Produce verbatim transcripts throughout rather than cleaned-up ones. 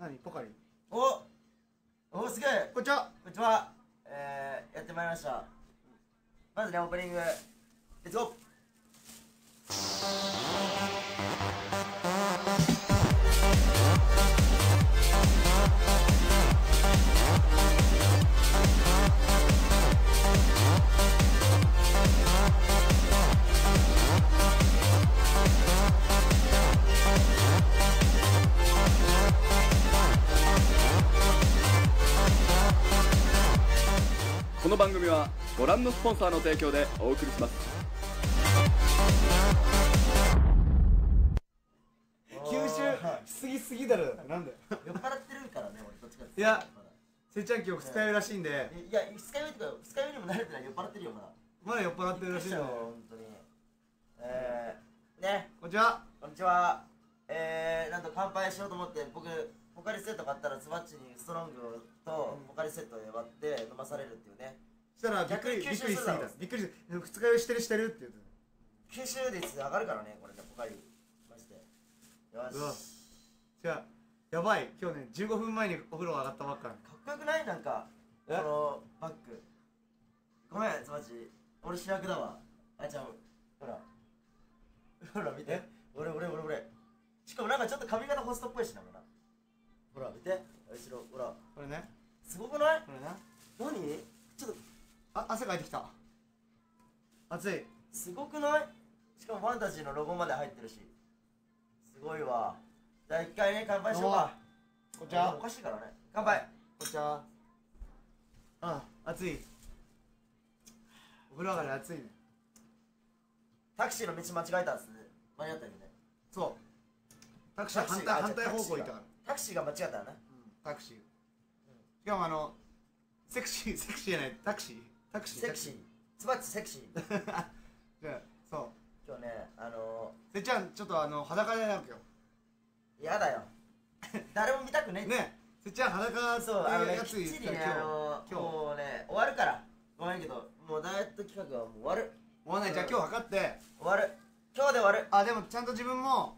何ポカリ。おお、すげえ。こんにちは。こんにちは。えー、やってまいりました。まずね、オープニング。レッツゴー。この番組はご覧のスポンサーの提供でお送りします。吸収しすぎすぎだろ。なんで酔っ払ってるからね、俺どっちかって。いや、せいちゃん今日二日酔いらしいんで。いや、二日酔いとか二日酔いにも慣れてない。酔っ払ってるよ、まだまだ酔っ払ってるらしいよ、ほんとに。えー、ね、こんにちは。こんにちは。えー、なんと乾杯しようと思って、僕ポカリセット買ったら、スバッチにストロングとポカリセットで割って飲まされるっていうね。したらびっくり、びっくりしてた。びっくりして、二日酔いしてるしてるって言うと。吸収率上がるからね、これね、ポカリ。マジで。よし。じゃあ、やばい。今日ね、じゅうごふんまえにお風呂上がったばっか。かっこよくない？なんか、このバッグ。ごめん、スバッチ。俺主役だわ。あいちゃん、ほら。ほら、見て。俺、俺、俺、俺。しかもなんかちょっと髪型ホストっぽいしな、ほら。ほら見て、後ろ、ほらこれね、すごくない？これね、何？ちょっとあ、汗かいてきた。熱い。すごくない？しかもファンタジーのロゴまで入ってるし、すごいわ。じゃあ一回ね、乾杯しようか。お茶おかしいからね、乾杯。お茶。あ、熱い。お風呂上がり熱いね。タクシーの道間違えたっすね。間に合ったよね。そう、タクシー反対、反対方向行ったから。タクシーが間違ったよね。タクシー。しかもあの、セクシー、セクシーじゃない、タクシー。タクシー。セクシー。つばっちセクシー。そう。今日ね、あのー。せっちゃん、ちょっとあの、裸になるわけよ。やだよ。誰も見たくねえ。ね。せっちゃん、裸、そう、あのね、きっちりね、あのー、もうね、終わるから。ごめんけど、もうダイエット企画はもう終わる。終わらない。じゃあ今日測って。終わる。今日で終わる。あ、でもちゃんと自分も、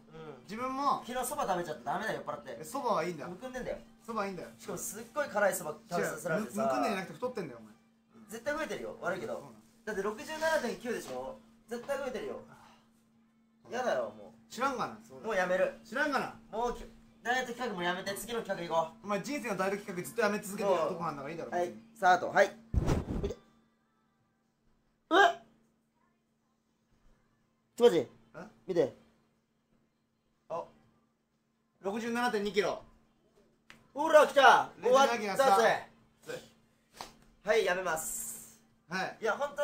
自分も昨日そば食べちゃってダメだよ、酔っ払って。そばはいいんだ。むくんでんだよ。そばはいいんだよ。しかもすっごい辛いそば食べさせられてさ。むくんでんじゃなくて太ってんだよ、お前。絶対増えてるよ、悪いけど。だって ろくじゅうななてんきゅう でしょ。絶対増えてるよ。やだよ、もう。知らんがな。もうやめる。知らんがな。もうダイエット企画もやめて、次の企画行こう。お前人生のダイエット企画ずっとやめ続けてるとこなんだからいいだろ。はい、スタート、はい。え？つばち、見て。あ、ろくじゅうななてんにキロ。ほら来た。終わったぜ。はい、やめます。はい。いや、本当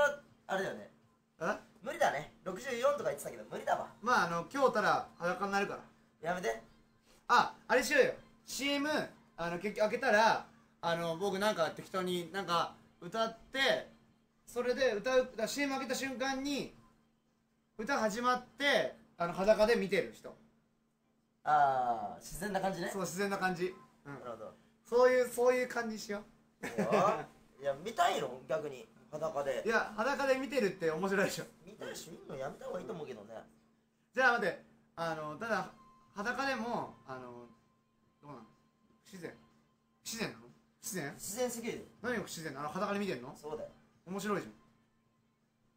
あれだよね。あ？無理だね。ろくじゅうよんとか言ってたけど無理だわ。まああの今日たら裸になるから。やめて。あ、あれしようよ。シーエム あの結局開けたらあの僕なんか適当になんか歌ってそれで歌う シーエム 開けた瞬間に。歌始まって、あの裸で見てる人。ああ、自然な感じね。そう、自然な感じ。なるほど。そういう、そういう感じしよう。いや、見たいの逆に、裸で。いや、裸で見てるって面白いでしょ。見たいし、見るのやめた方がいいと思うけどね。じゃあ待って、あの、ただ、裸でも、あの、どうなの？不自然。不自然なの？不自然？不自然すぎる。何が不自然なの？裸で見てるの？そうだよ。面白いじゃん。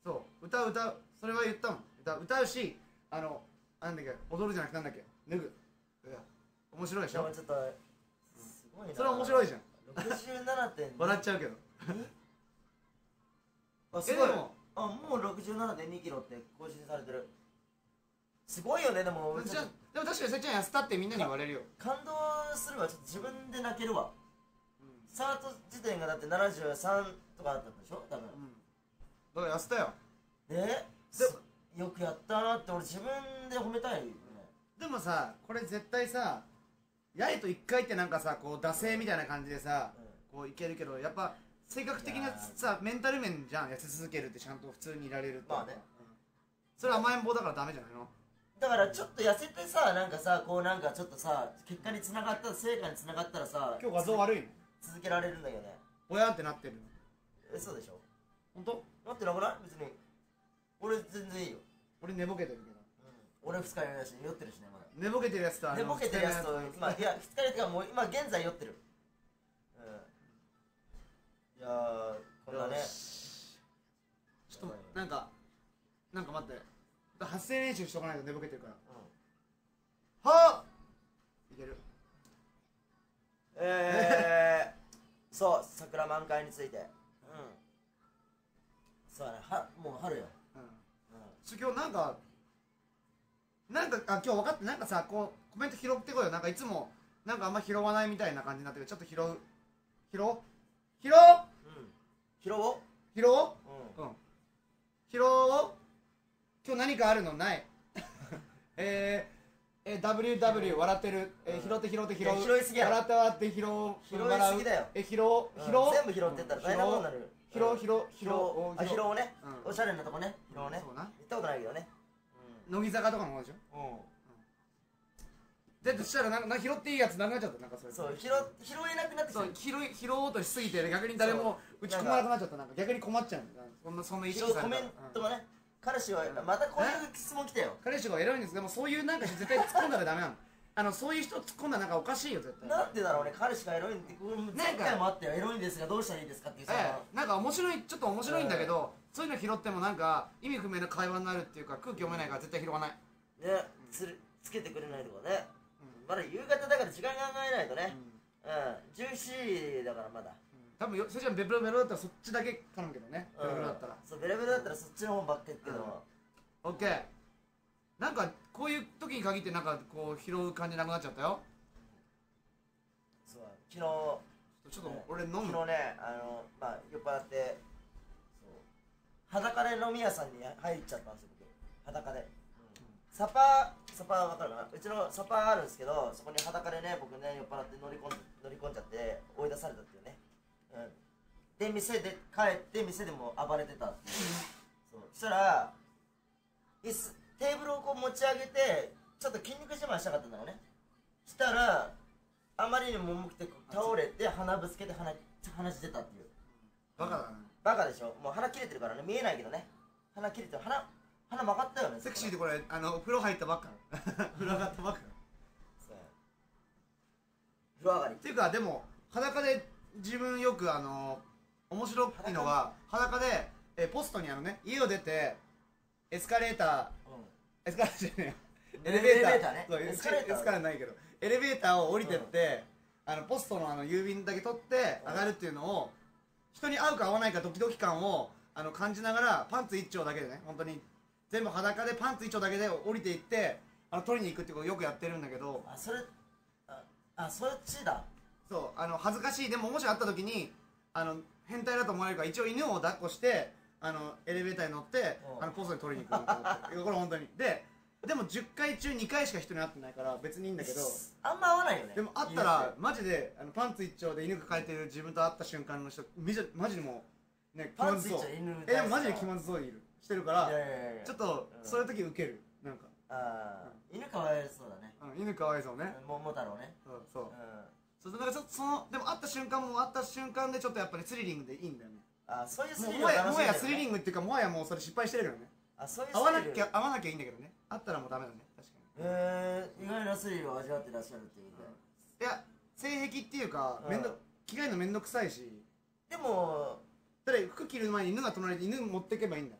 そう、歌う歌う。それは言ったもん。だ歌うし、あの、なんだっけ、踊るじゃなくてなんだっけ、脱ぐ。面白いでしょ。ちょっと、すごいな。それは面白いじゃん。ろくじゅうななてんに… 笑っちゃうけど。あ、すごい。あ、もう ろくじゅうななてんにキロって更新されてる。すごいよね、でも。でも確かにせっちゃん痩せたってみんなに言われるよ。感動するわ、ちょっと自分で泣けるわ。スタート時点がだってななじゅうさんとかだったんでしょ、多分。だから痩せたよ。え？よくやったなって、俺自分で褒めたいよね。でもさ、これ絶対さ、やれと一回ってなんかさ、こう、惰性みたいな感じでさ、うん、こういけるけど、やっぱ、性格的なさ、メンタル面じゃん、痩せ続けるって、ちゃんと普通にいられるって。まあね。うん、それ甘えん坊だからダメじゃないの？だからちょっと痩せてさ、なんかさ、こうなんかちょっとさ、結果につながったら、成果につながったらさ、今日画像悪いの？続けられるんだよね。ぼやんってなってるの。え、そうでしょ？ほんと？なってなくない？別に。俺全然いいよ。俺寝ぼけてるけど、俺二日酔いだし酔ってるしね、まだ寝ぼけてるやつと寝ぼけてるやつと今、いや、きつかれてからもう今現在酔ってる。うん、いやー、こんなねちょっと、なんかなんか待って発声練習しとかないと寝ぼけてるから。はっいける。えーそう、桜満開について。うん、そうだね、もう春よ。うん、今日なんかなんか、あ、今日分かって、なんかさ、こうコメント拾ってこいよ。なんかいつもなんかあんま拾わないみたいな感じになってる。ちょっと拾う拾おう拾おう拾おう拾おう拾おう。今日何かあるのない。えー、えー、ダブリューダブリュー 笑ってる、えー、拾って拾って拾う、拾いすぎやろ。笑って笑って拾う、拾いすぎだよ。え、拾おう拾おう、全部拾ってったら大変なことになる。拾おう拾おう拾おう、あ、拾おうね、おしゃれなとこね、拾おうね。行ったことないけどね、乃木坂とかの方でしょ。だとしたらなんか拾っていいやつなくなっちゃった。なんかそれそう、拾えなくなってきた。拾拾おうとしすぎて逆に誰も打ち込まなくなっちゃった。なんか逆に困っちゃう。そんなそんな意識されたらコメントがね。彼氏はまたこういう質問来たよ。彼氏が偉いんですけども、そういうなんか絶対突っ込んだらダメなの。あのそういう人突っ込んだらなんかおかしいよ絶対。なんでだろうね、彼氏がエロいって前回もあったよ。エロいんですがどうしたらいいですかっていう。なんか面白い、ちょっと面白いんだけど、そういうの拾ってもなんか意味不明な会話になるっていうか、空気読めないから絶対拾わないね。つけてくれないとかね。まだ夕方だから時間考えないとね。うん、じゅうしちじだからまだ多分。それじゃベロベロだったらそっちだけ頼むけどね。ベロベロだったらそう、ベロベロだったらそっちの方ばっかりっていうのは オーケー。 なんかこういう時に限ってなんかこう拾う感じなくなっちゃったよ。そう、昨日ちょっと俺飲む昨日ね、あのまあ酔っ払って裸で飲み屋さんに入っちゃったんですよ。裸でサパー、サパー分かるかな。うちのサパーあるんですけど、そこに裸でね、僕ね、酔っ払って乗り込ん、乗り込んじゃって追い出されたっていうね。うん、で、店で、帰って店でも暴れてたっていう。そう、そしたら椅子、テーブルをこう持ち上げて、ちょっと筋肉自慢したかったんだろうね。したら、あまりにも重くて倒れて、鼻ぶつけて鼻、鼻血出たっていう。バカだね。バカでしょ。もう鼻切れてるからね、見えないけどね。鼻切れてる、鼻鼻曲がったよね。セクシーでこれ、あの、風呂入ったばっか風呂上がったばっか風呂上がりっていうか、でも、裸で自分よくあの面白いのが、裸で、え、ポストにあのね、家を出てエスカレーター、エスカレーターじゃねえよ、エレベーター、エレベーターね、そう、エスカレーターないけどエレベーターを降りてって、あの、ポストのあの、郵便だけ取って上がるっていうのを、人に合うか合わないかドキドキ感をあの感じながら、パンツ一丁だけでね、本当に全部裸でパンツ一丁だけで降りていってあの取りに行くってことをよくやってるんだけど、あ、それ、あ、あ、そっちだ。そう、あの恥ずかしい。でももしあった時にあの変態だと思われるから、一応犬を抱っこしてあのエレベーターに乗ってあのポストに取りに行くこれ本当にで、でもじゅっかいちゅうにかいしか人に会ってないから別にいいんだけど、あんま会わないよね。でも会ったらマジであのパンツ一丁で犬抱えてる自分と会った瞬間の人、めちゃマジでもうね、気まずそう。え、でもマジで気まずそうにいるしてるから、ちょっとそういう時ウケる。なんかあ、犬かわいそうだね。うん、犬かわいそうね、桃太郎ね。そうそうそう、なんかちょっとその、でも会った瞬間も会った瞬間でちょっとやっぱりスリリングでいいんだよね。あ、そういうスリリング楽しいんだよね。もはやスリリングっていうか、もはやもうそれ失敗してるからね。あ、そういうスリリング。会わなきゃ、会わなきゃいいんだけどね。会ったらもうダメだね、確かに。へえ、意外なスリルを味わってらっしゃるっていうね。いや、性癖っていうか、めんど、着替えるのめんどくさいし。でもだから服着る前に犬が隣で犬持ってけばいいんだ。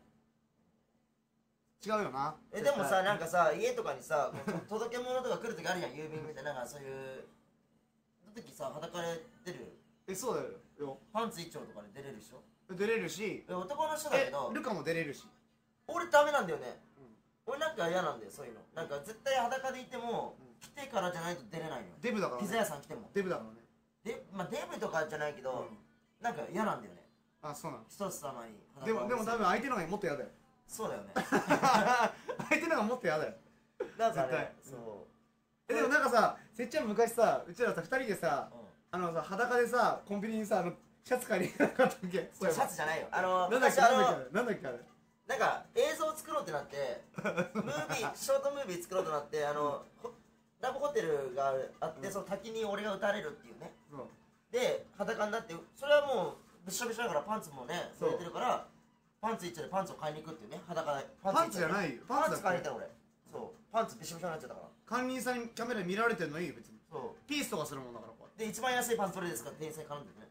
違うよな。え、でもさ、なんかさ、家とかにさ、届け物とか来る時あるじゃん、郵便みたいな。なんかそういう時さ、裸で出る。え、そうだよ。パンツ一丁とかで出れるでしょ。出れるし、男の人だけどルカも出れるし。俺ダメなんだよね。俺なんか嫌なんだよ、そういうの。なんか絶対裸でいても来てからじゃないと出れないよ。デブだからね。ピザ屋さん来てもデブだからね。まあデブとかじゃないけど、なんか嫌なんだよね。あ、そうなの。一つ様にでも、でも多分相手の方がもっと嫌だよ。そうだよね。相手の方がもっと嫌だよ。なんかね、そう。え、でもなんかさ、せっちゃん昔さ、うちらさ、ふたりでさ、あのさ、裸でさ、コンビニにさ、あのシャツ借りなかったっけ。シャツじゃないよ、あのなんだっけ、あれなんだっけ、あれなんか映像作ろうってなってムービー、ショートムービー作ろうとなって、あのラブホテルがあって、その滝に俺が打たれるっていうね。で、裸になって、それはもうびしょびしょだから、パンツもね、濡れてるからパンツ一丁でパンツを買いに行くっていうね。裸でパンツじゃないよ、パンツ買いに行った俺。そう、パンツびしょびしょになっちゃったから。犯人さんにカメラ見られてんのいいよ別に。そうピースとかするもんだからこう。で一番安いパンツどれですかって店員さんに絡んでね。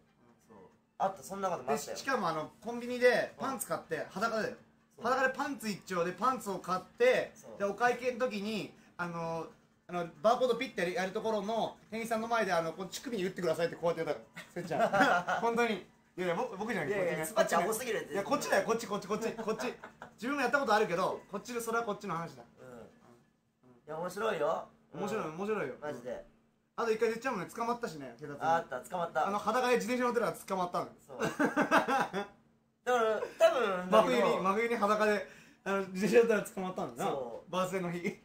そうあった、そんなこともあったよ。しかもあのコンビニでパンツ買って裸だよ。裸でパンツ一丁でパンツを買ってでお会計の時にあのあのバーコードピッてやるところの店員さんの前であのこの乳首に打ってくださいってこうやってやったからせっちゃん本当に。いやいや僕じゃなくてスパッチアホすぎるって。いやこっちだよこっちこっちこっちこっち自分もやったことあるけどこっちでそれはこっちの話だ。いや面白いよ面白い面白いよマジで。あと一回せっちゃんもね捕まったしね警察に。あった捕まった。あの裸で自転車乗ってたら捕まったの。そうだから多分真冬に真冬に裸であの自転車だったら捕まったんだなバースデーの日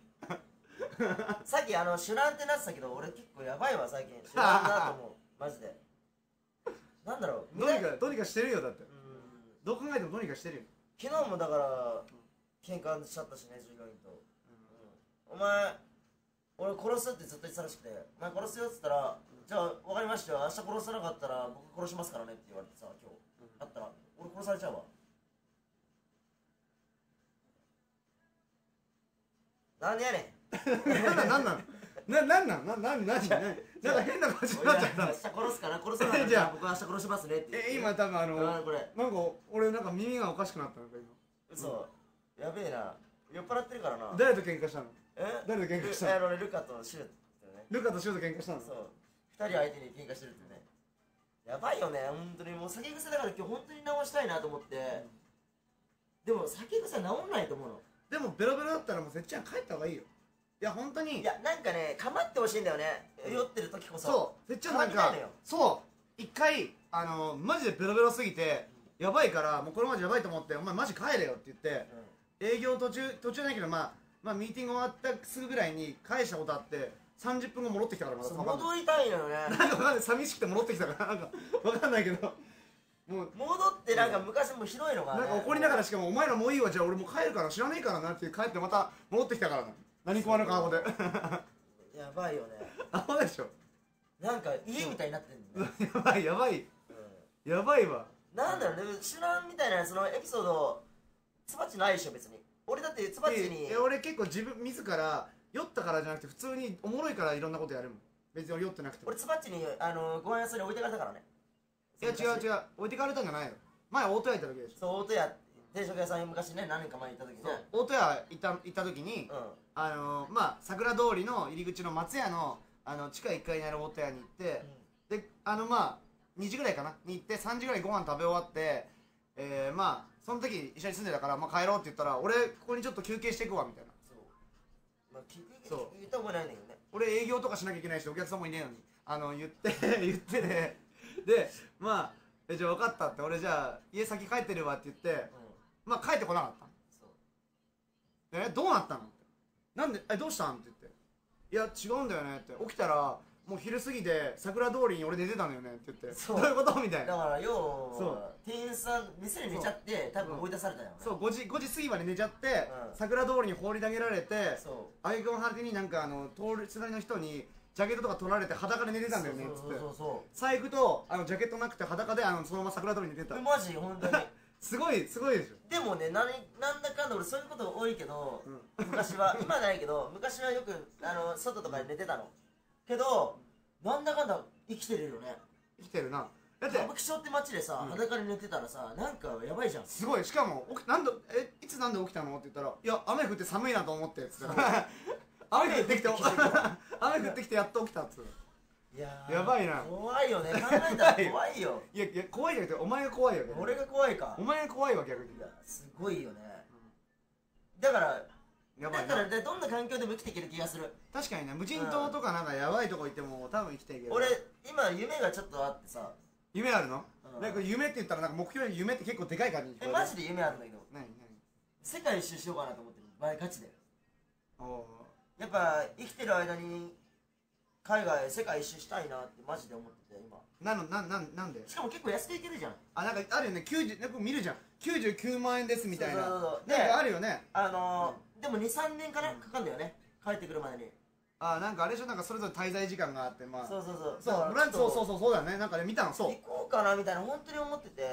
さっきあのシュランってなってたけど俺結構やばいわ最近シュランだと思うマジで。なんだろうどうにかどうにかしてるよだって。どう考えてもどうにかしてるよ。昨日もだから喧嘩しちゃったしね従業員と。お前俺殺すってずっと言ってたらしくてお前殺すよって言ったらじゃあ分かりましたよ明日殺さなかったら僕殺しますからねって言われてさ今日あったら俺殺されちゃうわ。なんでやねんなんなんなんなんななんなんなんなんなんなんか変な感じになっちゃった。明日殺すから殺さないから僕明日殺しますねって。え今多分あのなんか俺なんか耳がおかしくなったのか今。嘘やべえな酔っ払ってるからな。誰と喧嘩したのえ誰と喧嘩したの。ルカとシュウルカとシュウと喧嘩したの。そうふたり相手に喧嘩してるってねやばいよね、本当にもう酒癖だから今日本当に直したいなと思って、うん、でも酒癖は治んないと思うの。でもベロベロだったらもうせっちゃん帰った方がいいよ。いや本当にいやなんかね構ってほしいんだよね酔ってる時こそ。そうせっちゃんなんかそう一回あのマジでベロベロすぎて、うん、やばいからもうこれマジやばいと思ってお前マジ帰れよって言って、うん、営業途中途中ないけどまあまあミーティング終わったすぐぐらいに返したことあって。さんじゅっぷんご戻ってきたからまだ戻りたいのよね。なんかわかんない寂しくて戻ってきたからなんかわかんないけどもう戻ってなんか昔もひどいのがねなんか怒りながらしかもお前らもういいわじゃあ俺もう帰るから知らねえからなって帰ってまた戻ってきたからな何食わぬかアホでやばいよねアホでしょなんか家みたいになってんのやばいやばいやばいわ。なんだろうね知らんみたいなそのエピソードつばっちないでしょ別に。俺だってつばっちに俺結構自分自ら酔ったからじゃなくて普通におもろいからいろんなことやるもん別に俺酔ってなくても。俺つばっちにあのご飯屋さんに置いてかれたからね。いや違う違う置いてかれたんじゃないの前大戸屋行った時でしょ。そう大戸屋定食屋さんに昔ね何年か前行った時ね大戸屋行った行った時に、うん、あのまあ桜通りの入り口の松屋のあの地下いっかいにある大戸屋に行って、うん、であのまあにじぐらいかなに行ってさんじぐらいご飯食べ終わってえー、まあその時一緒に住んでたから、まあ、帰ろうって言ったら俺ここにちょっと休憩していくわみたいな。言った覚えないんだけどね俺営業とかしなきゃいけないしお客さんもいねえのにあの言って言ってねでまあじゃあ分かったって俺じゃあ家先帰ってるわって言って、うん、まあ帰ってこなかったの。えどうなったのってなんでえどうしたんって言っていや違うんだよねって起きたらもう昼過ぎで桜通りに俺寝てたのよねって言ってそうどういうことみたいな。だからよう店員さん店に寝ちゃって多分追い出されたよね。そうごじ過ぎまで寝ちゃって、うん、桜通りに放り投げられてあげくんはてになんかあの通りすがりの人にジャケットとか取られて裸で寝てたんだよねっつって財布とあのジャケットなくて裸であのそのまま桜通りに寝てた。マジ本当にすごいすごいでしょ。でもね な, なんだかんだ俺そういうこと多いけど、うん、昔は今ないけど昔はよくあの外とかで寝てたのけど、なんだかんだ生きてるよね。生きてるな。だって歌舞伎町って街でさ、裸に寝てたらさ、なんかやばいじゃん。すごい、しかも、なんで、え、いつなんで起きたのって言ったら、いや、雨降って寒いなと思ってっつって雨降ってきて、雨降ってきてやっと起きたっつって。いやー、やばいな。怖いよね、考えたら怖いよ。いや、怖いじゃなくて、お前が怖いよね。俺が怖いか。お前が怖いわ、逆に。いや、すごいよね。だからだからどんな環境でも生きていける気がする。確かにね、無人島とかなんかやばいとこ行っても多分生きていける。俺今夢がちょっとあってさ。夢あるの？なんか夢って言ったらなんか目標より夢って結構でかい感じ。えマジで夢あるんだけど。何何？世界一周しようかなと思ってる。前ガチで。やっぱ生きてる間に海外世界一周したいなってマジで思ってて今。なのなんなんなんで？しかも結構安く行けるじゃん。あなんかあるよね。きゅうじゅうなんか見るじゃん。きゅうじゅうきゅうまんえんですみたいな。なんかあるよね。あのー。でもにさんねんかなかかるんだよね帰ってくるまでに。ああなんかあれでしょなんかそれぞれ滞在時間があってまあそうそうそうそうそうそうそうだよね。なんかね見たのそう行こうかなみたいな本当に思ってて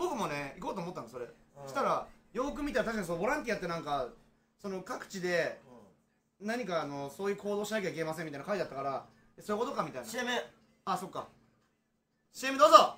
僕もね行こうと思ったのそれ。そしたらよく見たら確かにボランティアってなんかその各地で何かあのそういう行動しなきゃいけませんみたいな書いてあったから、そういうことかみたいな。 シーエム。 あ、そっか。 シーエム どうぞ。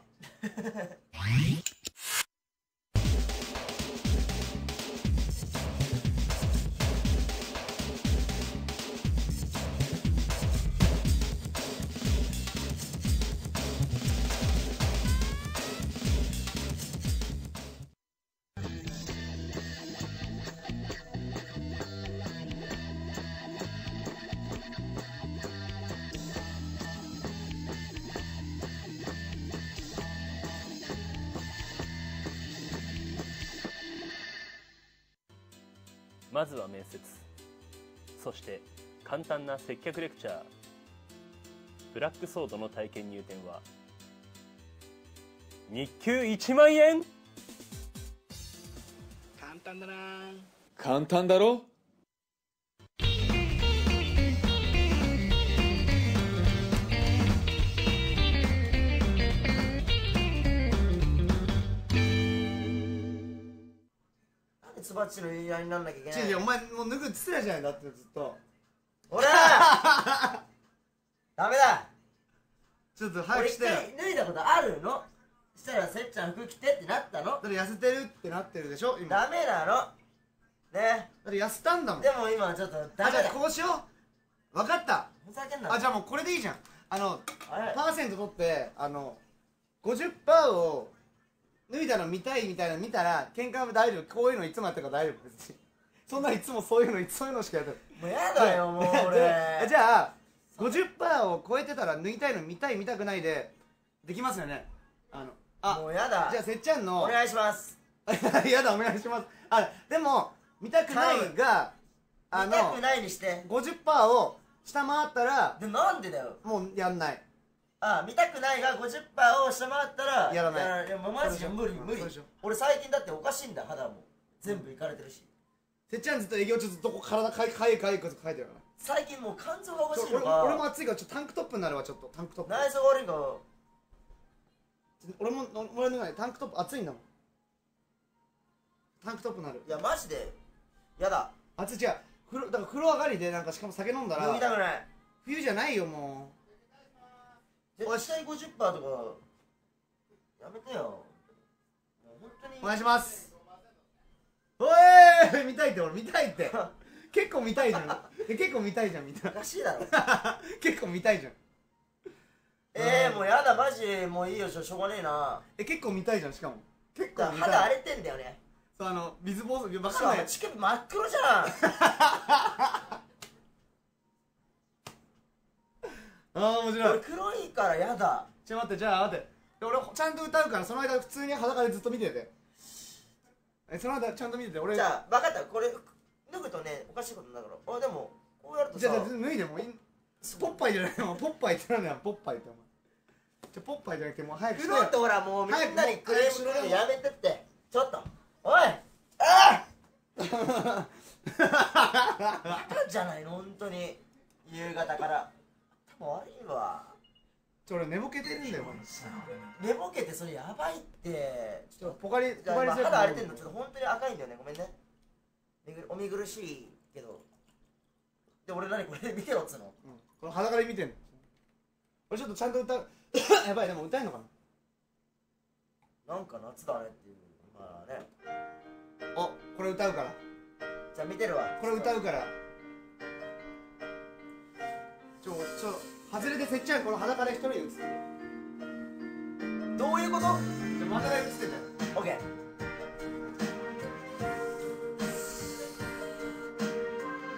まずは面接、そして簡単な接客レクチャー。ブラックソードの体験入店は日給いちまんえん。簡単だな。簡単だろ。ツバチの言い合いになんなきゃいけない。違う違う、お前もう脱ぐっつってたじゃない。だってずっと俺ダメだ。ちょっと早くして。俺一回脱いだことあるの。したらせっちゃん服着てってなったの。だって痩せてるってなってるでしょ今。ダメだろね。だって痩せたんだもん。でも今ちょっとダメだ。あ、じゃあこうしよう。分かった。ふざけんな。あ、じゃあもうこれでいいじゃん。あのパーセント取って、あの ごじゅっパーセント を脱いだの見たいみたいなの見たら喧嘩は大丈夫。こういうのいつもやってるから大丈夫別に。そんないつもそういうのそういうのしかやってる。もうやだよもう俺。じゃあ ごじゅっパーセント を超えてたら脱ぎたいの見たい見たくないでできますよね。あのあ、もうやだ。じゃあせっちゃんのお願いします。やだお願いします。あ、でも見たくないがあの見たくないにして ごじゅっパーセント を下回ったら。でなんでだよ。もうやんない。ああ、見たくないが ごじゅっパーセント を下回ったらやらない。いやもうマジで無理無理。俺最近だっておかしいんだ。肌も全部いかれてるし。てっちゃんずっと営業中ずっと体かいかいかいかいかいてるから。最近もう肝臓がおかしいのか。俺も暑いからちょっとタンクトップになるわ。ちょっとタンクトップ内装悪いんか。俺も俺のないタンクトップ暑いんだもん。タンクトップになる。いやマジでやだ。暑い。違う、だから風呂上がりでなんかしかも酒飲んだら見たくない。冬じゃないよもう絶対 ごじゅっパーセント とかやめてよ。本当にお願いします。おい見たいって。俺見たいって結構見たいじゃん。結構見たいじゃんみたいな。おかしいだろ結構見たいじゃん。えー、もうやだマジもういいよ。しょうがねえな。え、結構見たいじゃん。しかも結構見たい。肌荒れてんだよね。そう、あの水ぼうそうばっかり。チケット真っ黒じゃんあー面白い。俺黒いからやだ。ちょっと待って、じゃあ待って俺ちゃんと歌うから、その間普通に裸でずっと見てて。え、その間ちゃんと見てて俺。じゃあ分かった。これ脱ぐとねおかしいことになるから。あ、でもこうやるとさ。じゃあ脱いでもいい。ポッパイじゃないの。ポッパイってなんだよポッパイって。じゃポッパイじゃなくてもう早くして。黒ってほらもうみんなにクレームくるのやめてって。ちょっとおいああバカじゃないの本当に。夕方から悪いわ。ちょ、俺寝ぼけてるんだよ。寝ぼけてそれやばいって。ちょっとポカリ、ポカリする。肌荒れてんの、ちょっと本当に赤いんだよね。ごめんね。お見苦しいけど。で、俺何これ見てよっつの。うん。この裸から見てんの。俺ちょっとちゃんと歌う。やばい、でも歌えんのかな。なんか夏だねっていう。まあね。お、これ歌うから。じゃあ見てるわ。これ歌うから。ちょっと外れてせっちゃんこの裸で一人で映ってる。どういうこと。じゃあ真ん中で映ってんだよ。オッケ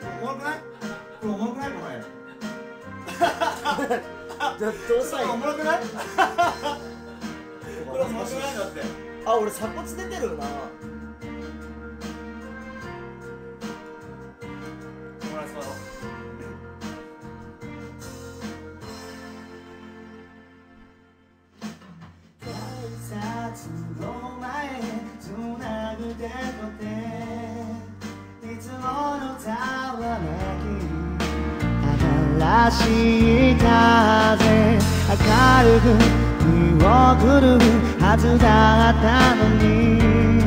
ー。おもろくないこれ。おもろくないこれ。じゃあどうしたらおもろくないこれ。おもろくないんだって。あ、俺鎖骨出てるな。明日で明るく見送るはずだったのに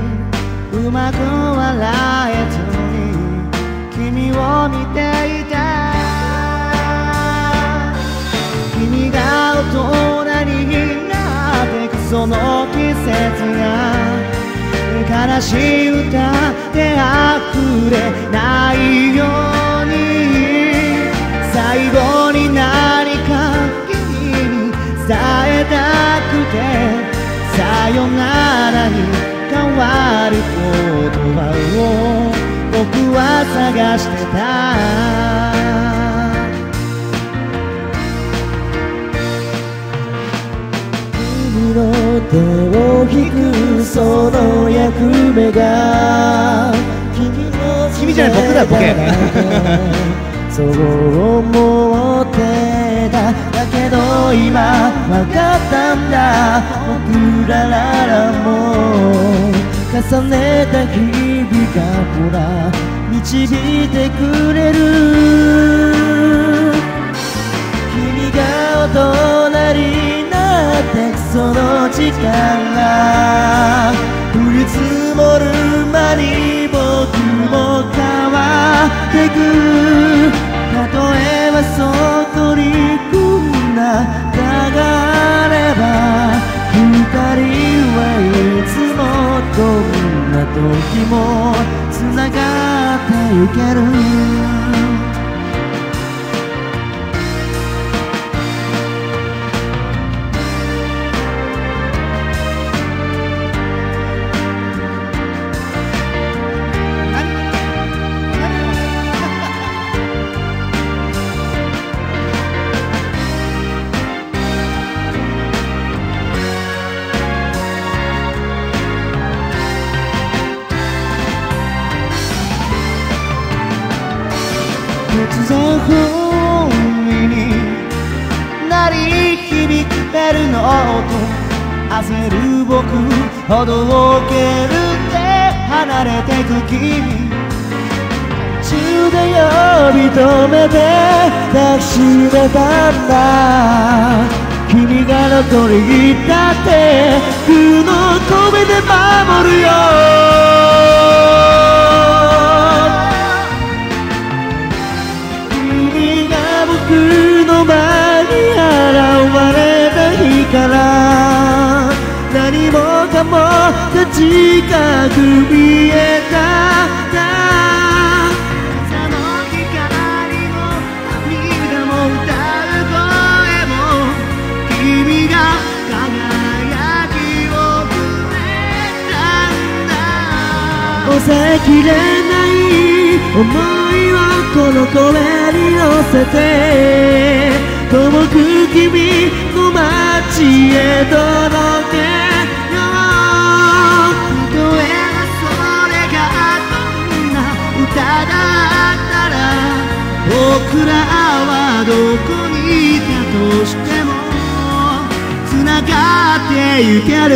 うまく笑えずに君を見ていた。その季節が悲しい歌で溢れないように、最後に何か君に伝えたくて、さよならに変わる言葉を僕は探してた。君の手を引くその役目が君じゃない僕だボケそう思ってた。だけど今わかったんだ、僕ららも重ねた日々がほら導いてくれる。君が大人にその時間が降り積もる間に僕も変わってく。例えばそこにこんな流れば、二人はいつもどんな時も繋がってゆける。突然不意に鳴り響くベルの音、焦る僕ほどけるで離れてく君、途中で呼び止めて抱きしめたんだ。君が残りだって苦の声で守るよ。もっと近く見えたんだ。朝の光も涙も歌う声も君が輝きをくれたんだ。抑えきれない想いをこの声に乗せて、遠く君の街へ届け。僕らはどこにいたとしても繋がってゆける。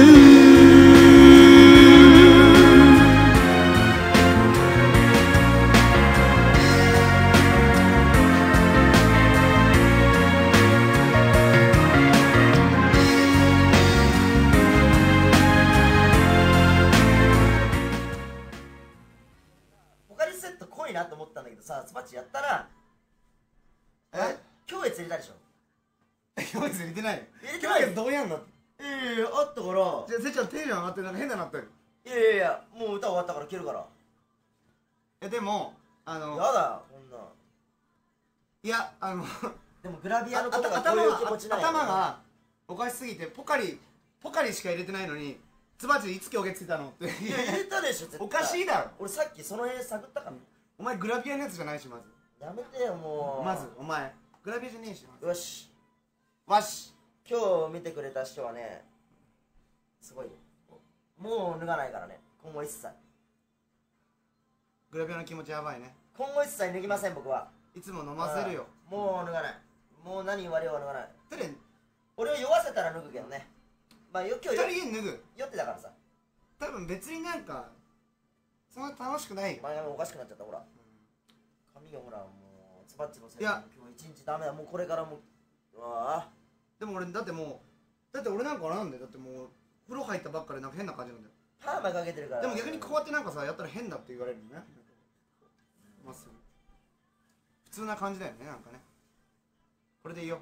ポカリスエット濃いなと思ったんだけどさ、スパッチやったらえ今日入れたでしょ。今日入れてない。今日どうやんの？ええあったから。じゃあせっちゃんテンション上がってなんか変ななったよ。いやいやいやもう歌終わったから消えるから。えでもあのやだこんな。いやあのでもグラビアのことがこういう気持ちない。頭がおかしすぎてポカリポカリしか入れてないのにつばちいつ狂言ついたのって。いや入れたでしょ絶対。おかしいだろ。俺さっきその辺探ったから。お前グラビアのやつじゃないしまず。やめてよもう。まずお前グラビアじゃねえし。よしわし今日見てくれた人はねすごいよ、もう脱がないからね今後一切。グラビアの気持ちやばいね。今後一切脱ぎません僕は。いつも飲ませるよ。もう脱がない、もう何言われようが脱がない。手で俺を酔わせたら脱ぐけどね。まあ今日ふたり脱ぐ酔ってたからさ多分別になんかそんな楽しくないよ。前もおかしくなっちゃったほら髪がほらもうつばっちのせいで今日一日ダメだ。もうこれからもうわあでも俺だってもうだって俺なんかなんでだってもう風呂入ったばっかでなんか変な感じなんだよ。パーマかけてるから。でも逆にこうやってなんかさやったら変だって言われるのね、まっすぐ普通な感じだよねなんかね。これでいいよ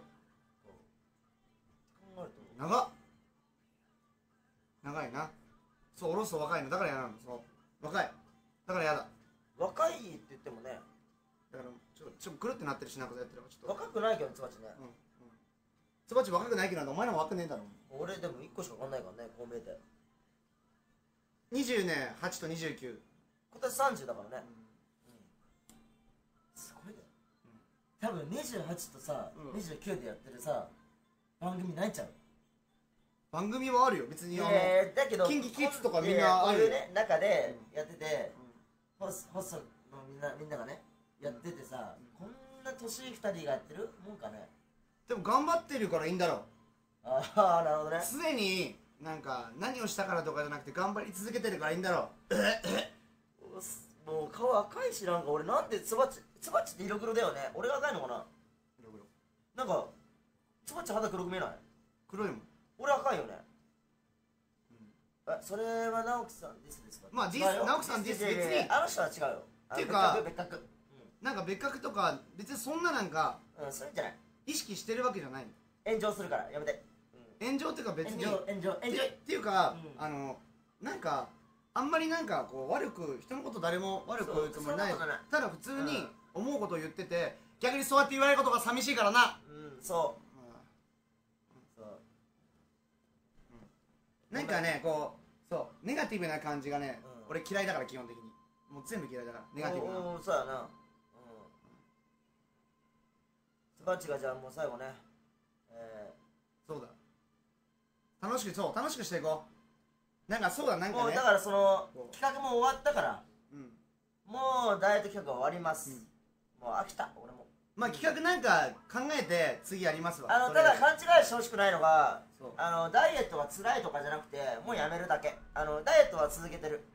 長っ。そう、おろすと若いの。だから嫌なの。その若い。だから嫌だ。若いって言ってもね。だからちょっと、ちょっとくるってなってるし、なんかやってるちょっと。若くないけど、つばちね。うん。つばち若くないけど、お前らも若くねえだろ。俺でも一個しか分かんないからね、こう見えて。にじゅうねはちとにじゅうきゅう。今年さんじゅうだからね。すごいね。多分にじゅうはちとさ、にじゅうきゅうでやってるさ、番組ないんちゃう？番組はあるよ、別にあの、だけどキンキキッズとかみんなあるよ。中でやってて、ホストのみんなみんながね、やっててさ、こんな年ふたりがやってるもんかね。でも頑張ってるからいいんだろ。ああ、なるほどね。常になんか何をしたからとかじゃなくて頑張り続けてるからいいんだろう。もう顔赤いし、なんか俺なんでつばちつばちって色黒だよね。俺が赤いのかな。色黒。なんかつばち肌黒く見えない？黒いもん。俺赤いよね。あ、それは直樹さんですですか？まあ直樹さんです別に。あの人は違うよ。っていうか別格。なんか別格とか別にそんななんか。うん、それじゃない。意識してるわけじゃないの。炎上するからやめて。炎上っていうか別に炎上炎上っていうか、あのなんかあんまりなんかこう悪く人のこと誰も悪く言うつもりない。ただ普通に思うことを言ってて、逆にそうやって言われることが寂しいからな。うん、そうそう、なんかね、こうそうネガティブな感じがね、俺嫌いだから。基本的にもう全部嫌いだから、ネガティブな。そうやな。つばちがじゃあもう最後ね、そうだ、楽しく、そう、楽しくしていこう。なんかそうだ、なんかね、もうだからその企画も終わったから、もうダイエット企画は終わります。もう飽きた、俺も。まあ企画なんか考えて次やりますわ。あのただ勘違いしてほしくないのが、あのダイエットは辛いとかじゃなくて、もうやめるだけ。あのダイエットは続けてる。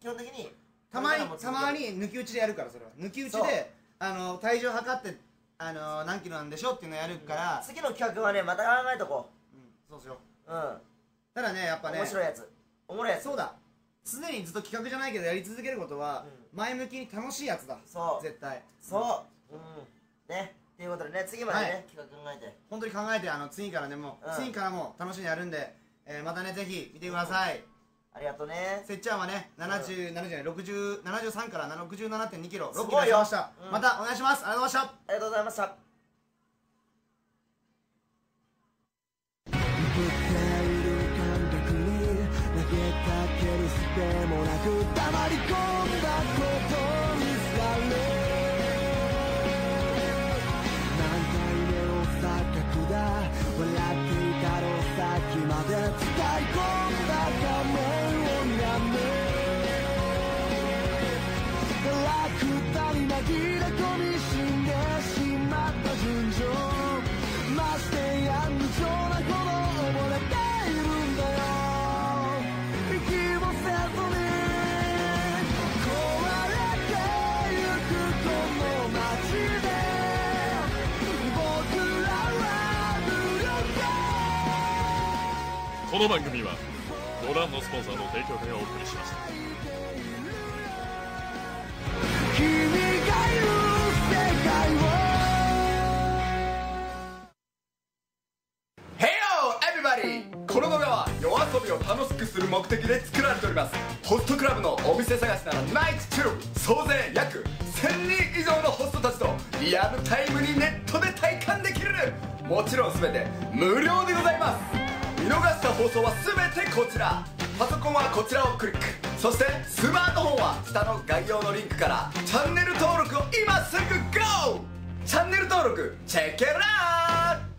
基本的にたまにたまに抜き打ちでやるから。それは抜き打ちであの体重測って、あの何キロなんでしょっていうのやるから、次の企画はね、また考えとこう。うん、そうしよう。うん、ただね、やっぱね、面白いやつ、おもろいやつ。そうだ、常にずっと企画じゃないけどやり続けることは前向きに楽しいやつだ。そう絶対そう。うんね、っていうことでね、次までね企画考えて、本当に考えて、あの次からね、もう次からも楽しいのやるんで、またねぜひ見てください。ありがとうね。せっちゃんはね、ななじゅうななじゃないろくじゅうななじゅうさんから ろくじゅうななてんにキロろっキロ出しました。またお願いします。ありがとうございました。ありがとうございました。でもなく黙り込んだことにされ、何回目の錯覚だ、笑っていたのさっきまで伝え込んだ仮面をやめ、ガラクタに紛れ込み死んでしまった純情、ましてや無情なことを溺れた。この番組はご覧のスポンサーの提供でお送りしました。君がいる世界を Hey yo everybody! この動画は夜遊びを楽しくする目的で作られております。ホストクラブのお店探しならナイトツー、総勢約せんにん以上のホストたちとリアルタイムにネットで体感できる。もちろん全て無料でございます。見逃した放送は全てこちら。パソコンはこちらをクリック、そしてスマートフォンは下の概要のリンクからチャンネル登録を今すぐ ゴー！ チャンネル登録チェックラー！